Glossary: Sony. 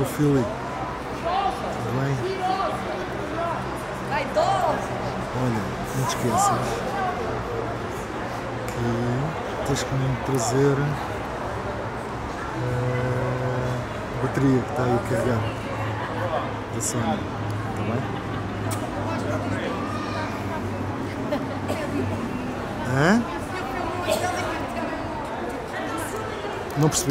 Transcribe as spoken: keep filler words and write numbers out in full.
o Filipe. Tudo bem? Olha, não te esqueças que tens que me trazer a bateria que está aí carregada da Sony, está bem? Hã? Não percebi.